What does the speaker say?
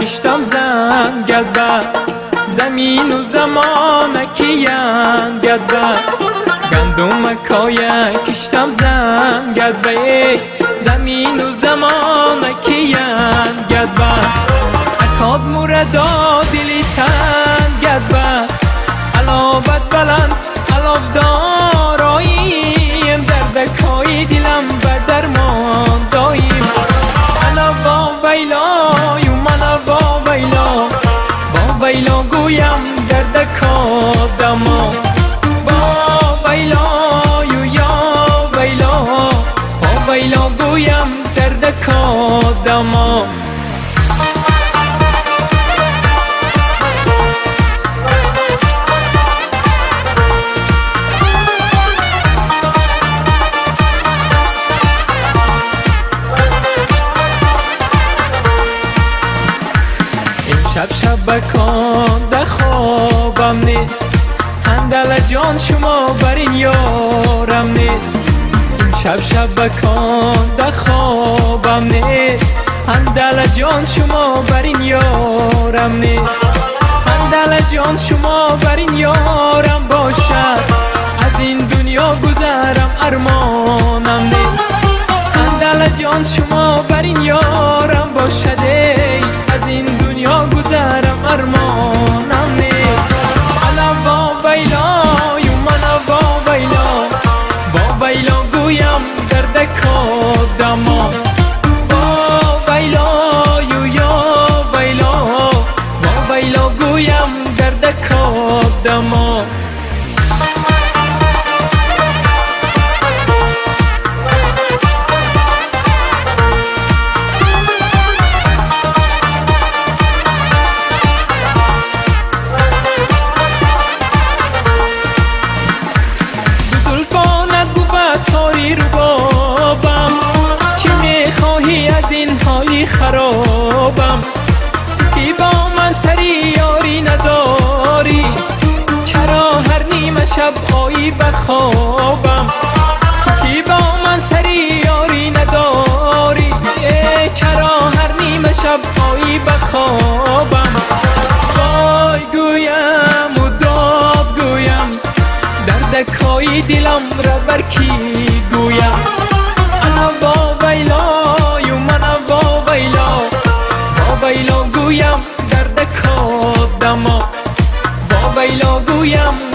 کشتم زن گدبر، زمین و زمانکیان گدبر، گندمکای کشتم زن گدبر، زمین و زمانکیان گدبر، اکاد مردا دلی تن گدبر، علابت بلند علافداراییم، دردکای دلم به درمان داییم، انا ووایلو منو ووایلو، ووایلو گویم دردکادما، ووایلو یا ووایلو، ووایلو گویم دردکادما. شب شب بکن در خوابم نیست، هندل جان شما بر این یارم نیست، شب شب بکن در خوابم نیست، هندل جان شما بر این یارم نیست، هندل جان شما بر این یارم باشد، از این دنیا گذرم ارمانم نیست، هندل جان شما بر این یارم باشد، از این دنیا گذرم ارمانم نیست. انا ووایلو منو ووایلو، ووایلو گویم دردکادما، ووایلو یا ووایلو، ووایلو گویم دردکادما. خرابم ای با من سری یاری نداری، چرا هر نیمه شب آیی به خوابم، ای با من سری یاری نداری، ای چرا هر نیمه شب آیی به خوابم، وای گویم و داد گویم، دردکای دلم را بر کی گویم، انا ووایلو ووایلو گویم دردکادما، ووایلو گویم